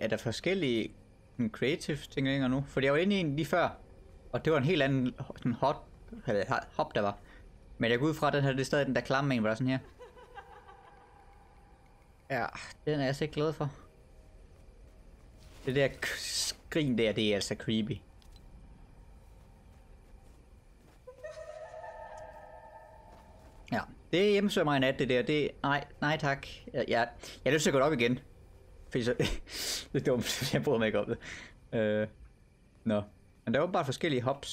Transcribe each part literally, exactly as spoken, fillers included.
Er der forskellige creative tænkninger nu? Fordi jeg var inde i en lige før, og det var en helt anden sådan hot, hop der var. Men jeg går ud fra, at den her, det er stadig den der klamme en, var der sådan her. Ja, den er jeg så ikke glad for. Det der skrin der, det er altså creepy. Ja, det hjemmesøger mig i nat, det der. Det, nej, nej tak. Jeg, jeg, jeg er nødt til at gå op igen. Fordi så, det er dumt, jeg bruger mig ikke om det. Øh, Nå. No. Men der er åbenbart forskellige hops.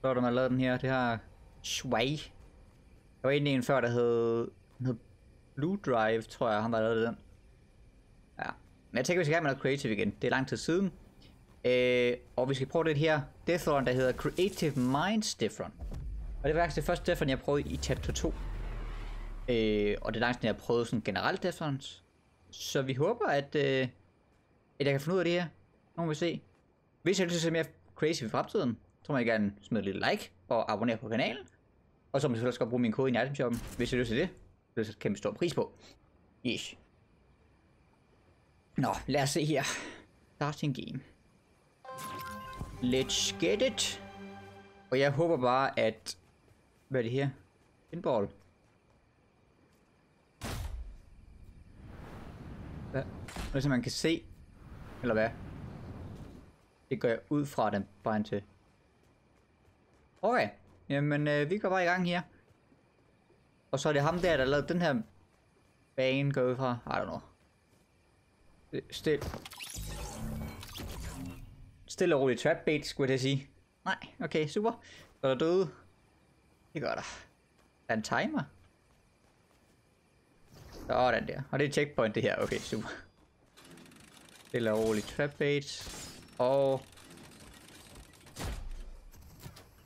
Så er der, man lavede den her, det her... Sway. Der var egentlig en før, der hed... Den hed Blue Drive, tror jeg, han var lavet den. Ja. Men jeg tænker, vi skal gerne med noget creative igen. Det er lang tid siden. Øh, og vi skal prøve det her Deathrun, der hedder Creative Minds Deathrun. Og det var faktisk det første Deathrun, jeg prøvede i chapter to. Øh, og det er langt siden, jeg prøvede sådan generelt Deathruns. Så vi håber, at, øh, at jeg kan finde ud af det her. Nogen vil se. Hvis jeg lyst til at se mere crazy i fremtiden, så må jeg gerne smide et lille like og abonnere på kanalen. Og så må jeg selvfølgelig også bruge min kode i item shoppen, hvis jeg lyst til det. Det er så kæmpe stor pris på. Yes. Nå, lad os se her. Starting game. Let's get it. Og jeg håber bare, at... Hvad er det her? Pinball. Hvad? Hvad så man kan se? Eller hvad? Det går jeg ud fra den brand til. Okay. Jamen, øh, vi går bare i gang her. Og så er det ham der, der lavede den her bane, går ud fra. I don't know. Stil. Stille og roligt trap bait, skulle jeg sige. Nej, okay, super. Så er der døde. Det gør der. Der er en timer. Sådan der. Og det er checkpoint det her. Okay, super. Stille og roligt trap bait. Og...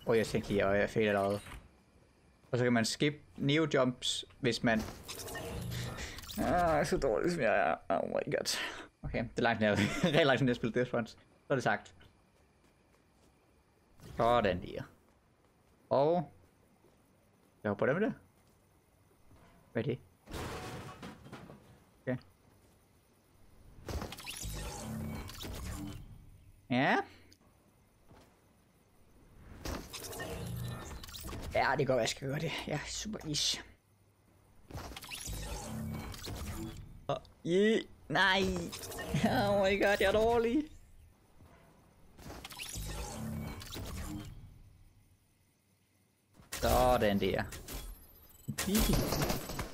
Åh, oh, jeg tænkte lige, at jeg fejler allerede. Og så kan man skip neo jumps, hvis man... Ah, så dårligt som jeg er. Oh my god. Okay, det er langt nærmere. Rigtig langt nærmere at spille Deathrun. Så er det sagt. Sådan der. Og... Jeg hopper der med det. Hvad er det? Okay. Ja. Ja, det går, jeg skal gøre det. Ja, super is. Og yeah. Nej. Oh my god, jeg er dårlig. Sådan der.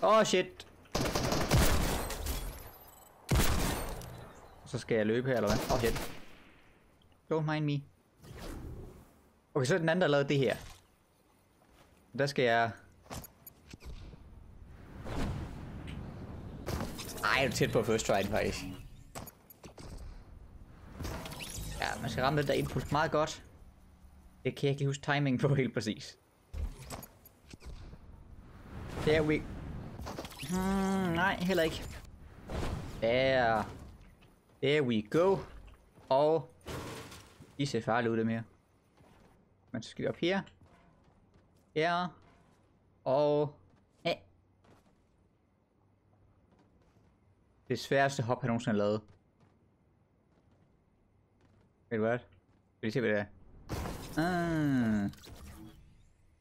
Åh oh, shit. Så skal jeg løbe her, eller hvad? Åh oh, shit. Don't mind me. Okay, så er den anden, der lavede det her. Der skal jeg... Ej, jeg er tæt på first try, faktisk. Ja, man skal ramme det der input meget godt. Det kan jeg ikke huske timing på helt præcis. Der we... Hmm, nej, heller ikke. Der... There we go. Og... De ser farlige ud, dem her. Man skal skyde op her. Ja. Og... Ja. Det sværeste hop, jeg nogensinde har lavet. Ved du hvad? Vil I se, hvad det er? Ah.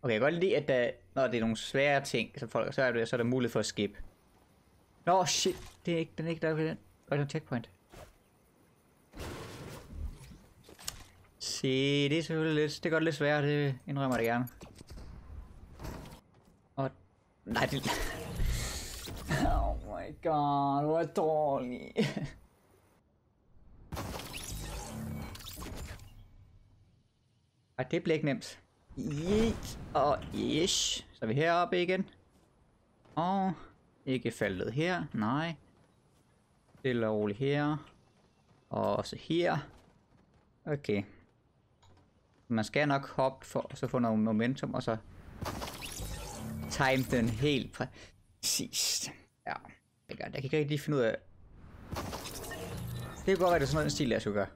Okay, jeg kan godt lide, at der, når det er nogle svære ting, som folk har svært ved, så er der mulighed for at skip. Nå, shit. Det er ikke, den er ikke der ved den. Godt, det er checkpoint. Se, det er selvfølgelig lidt, det er godt lidt sværere, det indrømmer det gerne. Og... Nej, det... Oh my god, hvor dårlig. Ej, det bliver ikke nemt. Yeet, og yes. Så er vi heroppe igen. Og... Ikke faldet her, nej. Stille og roligt her. Og så her. Okay. Man skal nok hoppe for at så få noget momentum, og så... Time den helt præcis. Ja, jeg kan ikke rigtig finde ud af... Det kunne godt være, det sådan noget stil, jeg skulle gøre.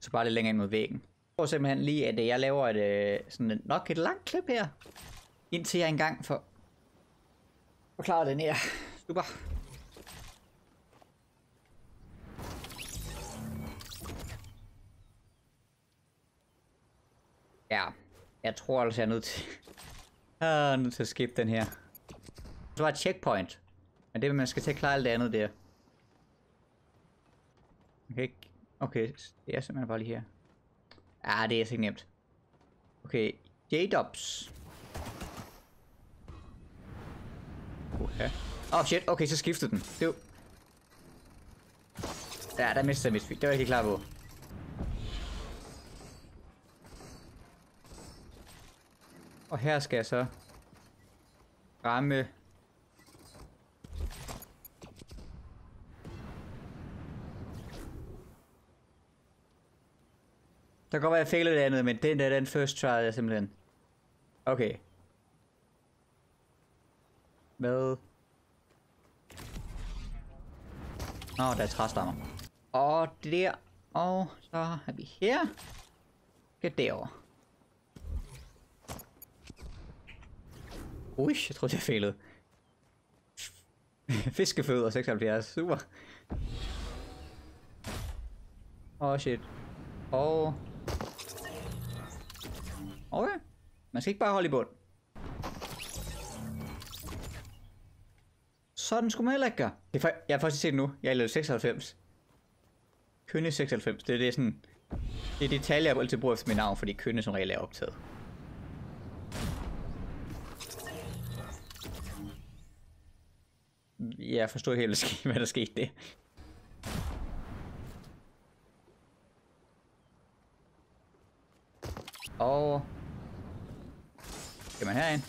Så bare lidt længere ind mod væggen. Jeg tror simpelthen lige, at jeg laver et, sådan nok et langt klip her. Indtil jeg engang får... forklaret den her. Super. Ja, jeg tror altså, jeg er nødt til, jeg er nødt til at skippe den her. Så var et checkpoint. Men det er, man skal til at klare alt det andet der. Okay, okay, det er simpelthen bare lige her. Ah, det er så ikke nemt. Okay, J-Dubs. Okay. Oh shit, okay, så skiftede den. Det var... Ja, der mistede jeg mit speed. Det var jeg ikke klar på. Og her skal jeg så ramme. Der kan godt være, jeg fejlede det andet, men den der, den first try, er simpelthen. Okay. Med. Nå, der er træstammer. Og der. Og så er vi her. Get derover. Ui, jeg troede, jeg fejlede. Fiskefødder seksoghalvfjerds. Super. Åh, shit. Og... Okay. Man skal ikke bare holde i bund. Sådan skulle man heller ikke gøre. Det er jeg har faktisk set nu. Jeg er lavet seksoghalvfems. Kønne seksoghalvfems. Det er det sådan... Det er det tal, jeg altid bruger efter mit navn, fordi kønne som regel er optaget. Jeg forstod helt, hvad der skete det. Og... Skal man herind?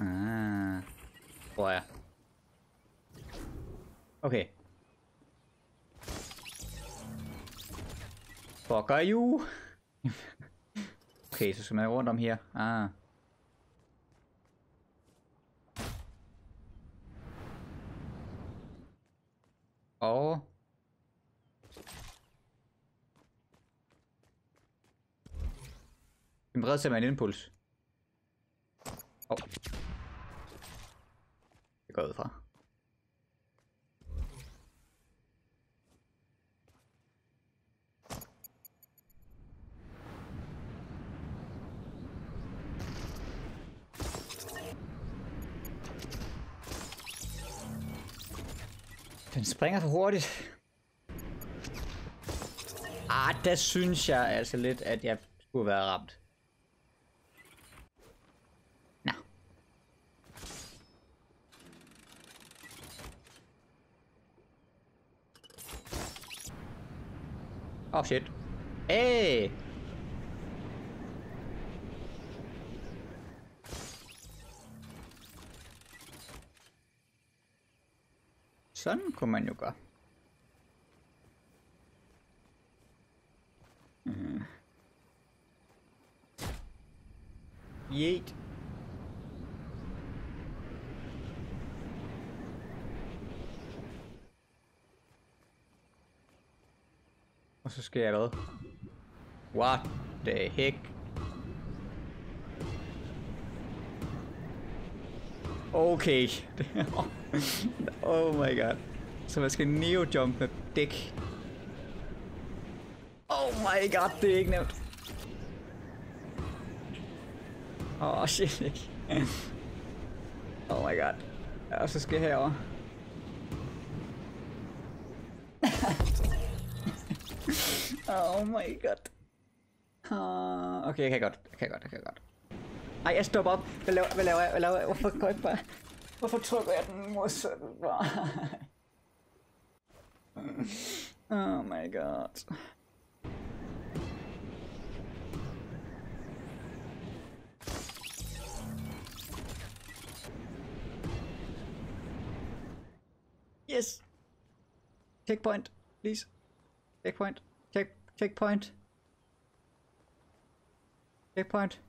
Ah... Hvor er jeg? Okay. Fuck are you? Okay, så skal man rundt om her. Ah... Og... Den breder sig med en impuls. Åh. Det går ud fra. Den springer for hurtigt. Ah, der synes jeg altså lidt, at jeg skulle være ramt. Nå. Oh shit. Hey! Sådan kunne man jo gøre. Mm. Yeet. Og så skal jeg hvad? What the heck? Okay. Oh my god. Så man skal neo-jump med dæk. Oh my god, det er ikke nemt. Oh shit. Oh my god. Og så skal jeg herover. Oh my god. Uh, okay, jeg kan godt. Jeg kan godt, jeg kan godt. Ej, jeg stopper op. Hvad laver, hvad laver jeg? Hvad laver jeg? Hvorfor går jeg bare... Hvorfor trykker jeg den modsatte vej? Oh my god. Yes! Checkpoint, please. Checkpoint. Check, checkpoint. Checkpoint.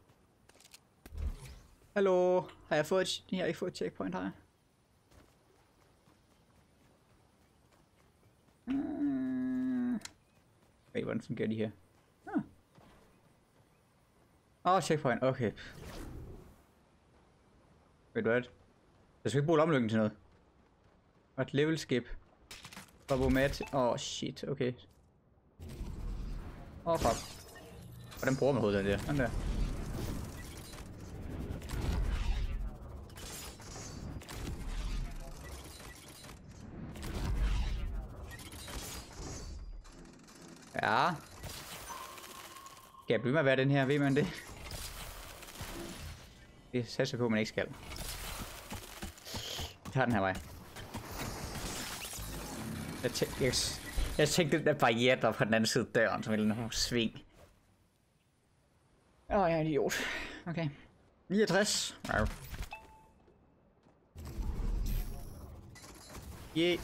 Hallo, har jeg fået, jeg har ikke fået et checkpoint, har jeg? Hmm. Okay, hvordan fungerer de her? Åh, ah. Oh, checkpoint, okay. Ved du hvad? Jeg skal ikke bruge lommelygten til noget. Og et level skip. Babomat, åh oh, shit, okay. Åh, oh, fuck. Hvordan bruger man hovedet den der? Den der. Ja. Kan jeg blive med at være den her? Ved man det? Det satser på, man ikke skal. Jeg tager den her vej. Jeg, tæ yes. jeg tænkte, den der barriere, der på den anden side af døren, som ville nogle sving. Åh, oh, jeg er en idiot. Okay. niogtres. Wow. Yeah.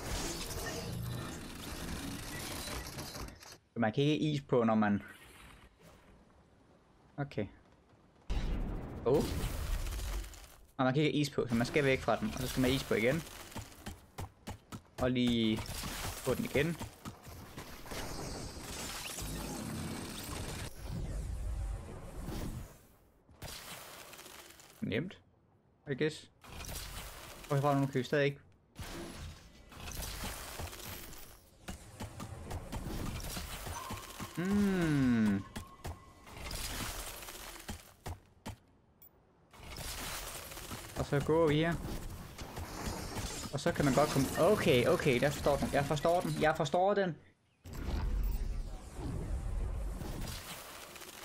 Man kan ikke is på, når man... Okay. Åh. Oh. Og man kan ikke is på, så man skal væk fra den. Og så skal man is på igen. Og lige på den igen. Nemt. I guess. Og herfra nu kan vi stadig ikke. Hmm. Og så går vi her. Og så kan man godt komme... Okay, okay, jeg forstår den, jeg forstår den, jeg forstår den.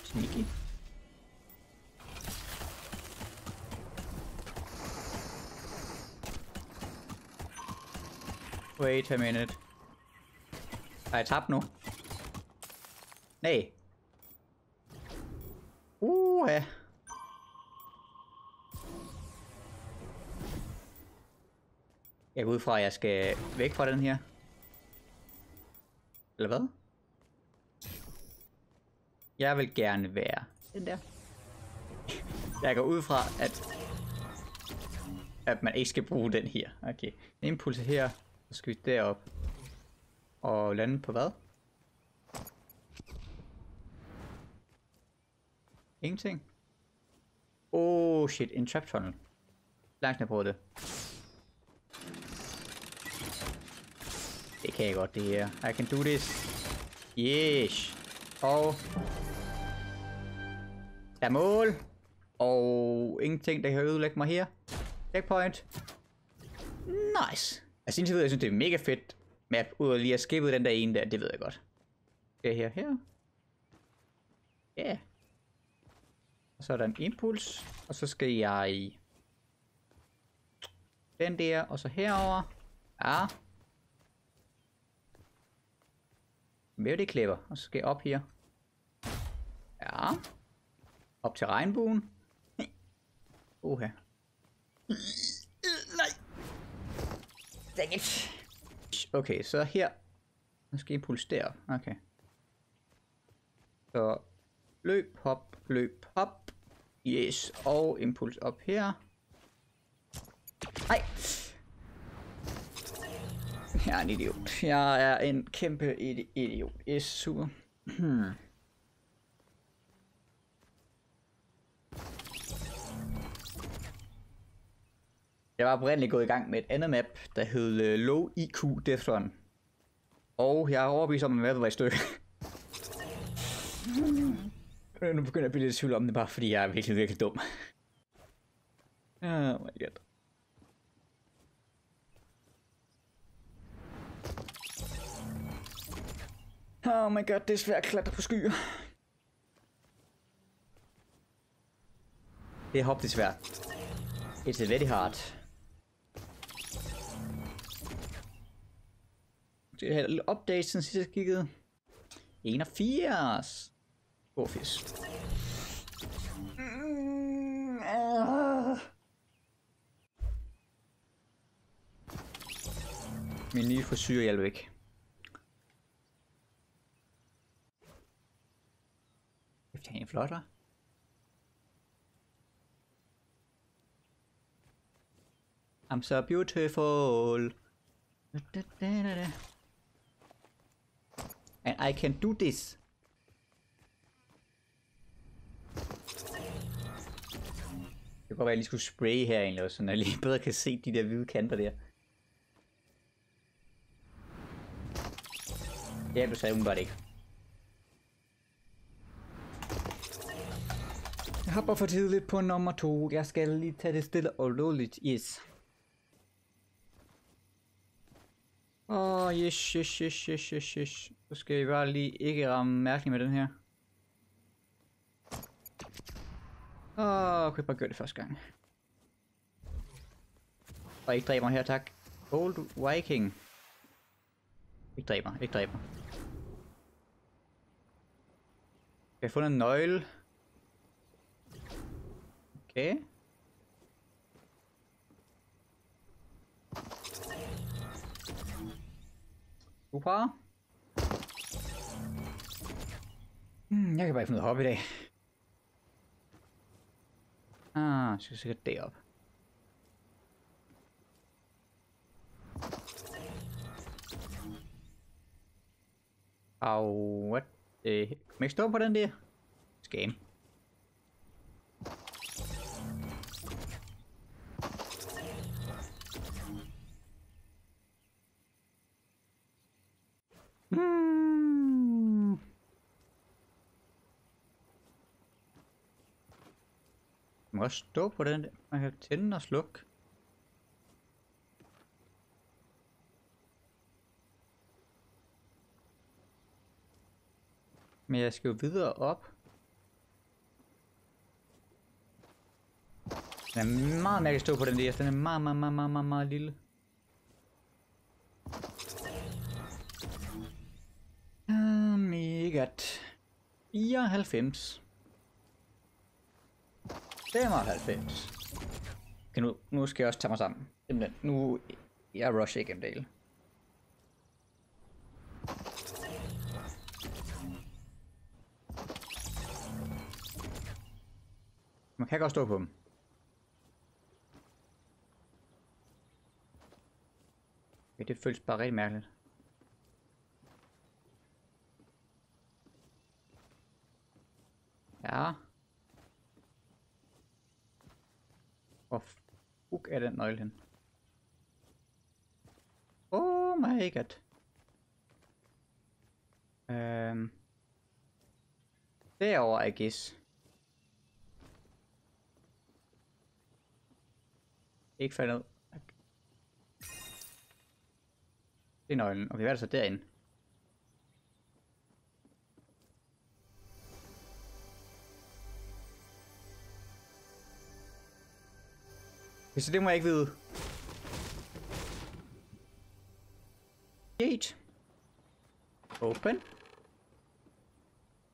Sneaky. Wait a minute. Har jeg tabt nu? Nej. Uh, ja. Jeg går ud fra, at jeg skal væk fra den her. Eller hvad? Jeg vil gerne være den der. Jeg går ud fra, at... at man ikke skal bruge den her. Okay. Impulser her. Så skal vi derop. Og lande på hvad? Ingenting. Oh shit, en trap tunnel. Langt ned på det. Det kan jeg godt, det her. I can do this. Yes. Og... der er mål. Og ingenting, der kan ødelægge mig her. Checkpoint. Nice. Altså indtil videre, jeg synes, det er mega fedt map. Ud af lige at skippe den der ene der, det ved jeg godt. Det her, her. Ja. Yeah. Og så er der en impuls, og så skal jeg i den der, og så herover. Ja. Med det klipper, og så skal jeg op her. Ja. Op til regnbuen. Oha. Nej. Dang it. Okay, så her. Nu skal jeg impulse derop. Okay. Så løb, hop, løb, hop. Yes, og impuls op her. Nej. Jeg er en idiot. Jeg er en kæmpe idiot. Yes, super. Hmm. Jeg var oprindeligt gået i gang med et andet map, der hed Low I Q Death Run. Og jeg er overbevist om, at mappet var i stykker. Nu begynder jeg at blive lidt i tvivl om det, bare fordi jeg er virkelig, virkelig dum. Oh my god. Oh my god, det er svært at klatre på skyer. Det er hop, det er svært. It's very hard. Det her lille update, siden sidst jeg kiggede. enogfirs. Årfisk. Mm, uh. Min nye frisyr hjælper ikke. Efter en flot, hva'? I'm so beautiful. Da, da, da, da, da. And I can do this. Det kunne godt være, at jeg lige skulle spraye her egentlig også, så jeg lige bedre kan se de der hvide kanter der. Ja, du sagde umiddelbart ikke. hopper for tidligt på nummer to. Jeg skal lige tage det stille og roligt. Yes. Åh, oh, yes, yes, yes, yes, yes, yes. Så skal I bare lige ikke ramme mærkeligt med den her. Åh, oh, kunne jeg bare gøre det første gang. Og ikke dræber her, tak. Old Viking. Ikke dræber, ikke dræber. Jeg har fundet en nøgle. Okay. Super. Hmm, jeg kan bare ikke finde noget hop i dag. Ah, jeg skal sikkert derop. Au, what? Øh, kan man ikke stå på den der? Skam. Hmm. Man kan også stå på den der. Man kan tænde og slukke. Men jeg skal jo videre op. Den er meget mærkelig at stå på den der. Den er meget, meget, meget, meget, meget, meget lille. Uh, mega. fireoghalvfems. femoghalvfems. Okay, nu, nu skal jeg også tage mig sammen. Nu jeg rusher igennem det hele. Man kan godt stå på dem. Ja, det føles bare rigtig mærkeligt. Ja. Hvor fuck er den nøgle hen? Oh my god. Øhm. Derovre, I guess. Ikke faldet ned. Okay. Det er nøglen. Okay, hvad er det så derinde? Okay, så det må jeg ikke vide. Gate. Open.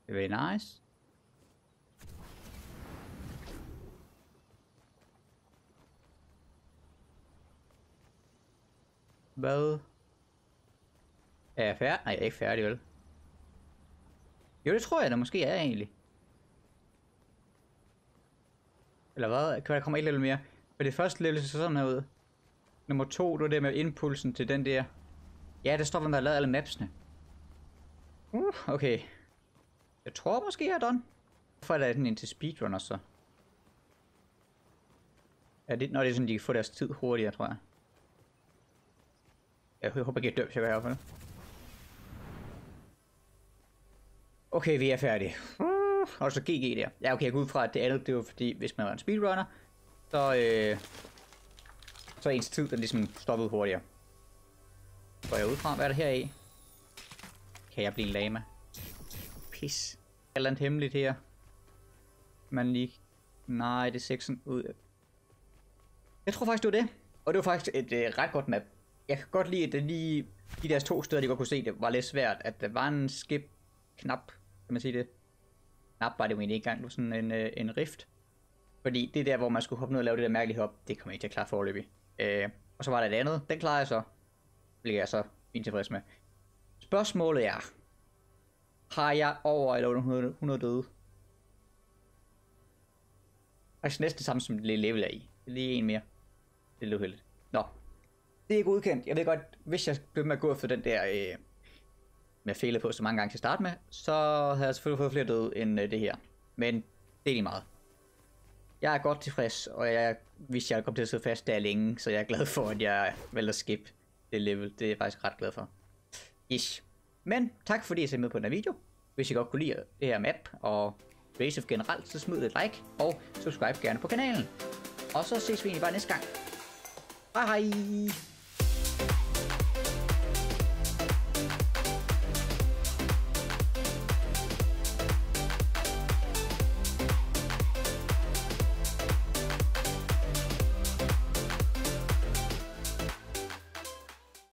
Very nice. Hvad? Er jeg færdig? Nej, jeg er ikke færdig, vel? Jo, det tror jeg da måske er egentlig. Eller hvad? Kan der komme et level mere? For det første level ser så sådan her ud. Nummer to, det var det med impulsen til den der. Ja, det står, hvem der har lavet alle mapsene. Uh, okay. Jeg tror måske, jeg er done. Hvorfor er der den ind til speedrunner så? Ja, det, når det er sådan, de kan få deres tid hurtigere, tror jeg. Jeg håber ikke, jeg dør, hvis jeg er heroppe. Okay, vi er færdige. Og så G G der. Ja, okay, jeg går ud fra, at det andet, det var fordi, hvis man var en speedrunner, så øh, så ens tid, den ligesom stoppede hurtigere. Går jeg ud fra, hvad er det her i? Kan jeg blive en lama? Pis. Er der noget hemmeligt her? Man lige... Nej, det er seksen ud. Jeg tror faktisk, det var det. Og det var faktisk et øh, ret godt map. Jeg kan godt lide, at det lige de der to steder, de godt kunne se, det var lidt svært, at der var en skip-knap, kan man sige det? Knap var det jo egentlig ikke engang, sådan en, øh, en rift. Fordi det der, hvor man skulle hoppe ned og lave det der mærkelige hop, det kom jeg ikke til at klare foreløbig. Øh, og så var der det andet, den klarede jeg så, hvilket jeg så fint tilfreds med. Spørgsmålet er, har jeg over eller under hundrede døde? Altså næsten det samme som det level er i. Lige en mere. Det er lidt uheldigt. Nå. Det er ikke udkendt. Jeg ved godt, hvis jeg blev med at gå efter den der, øh, med fejlet på så mange gange til at starte med, så havde jeg selvfølgelig fået flere døde end øh, det her. Men det er lige meget. Jeg er godt tilfreds, og jeg hvis jeg kom til at sidde fast der længe, så jeg er glad for, at jeg valgte at skip det level. Det er jeg faktisk ret glad for. Ish. Men tak fordi I så med på den her video. Hvis I godt kunne lide det her map, og Creative generelt, så smid et like og subscribe gerne på kanalen. Og så ses vi egentlig bare næste gang. Hej hej!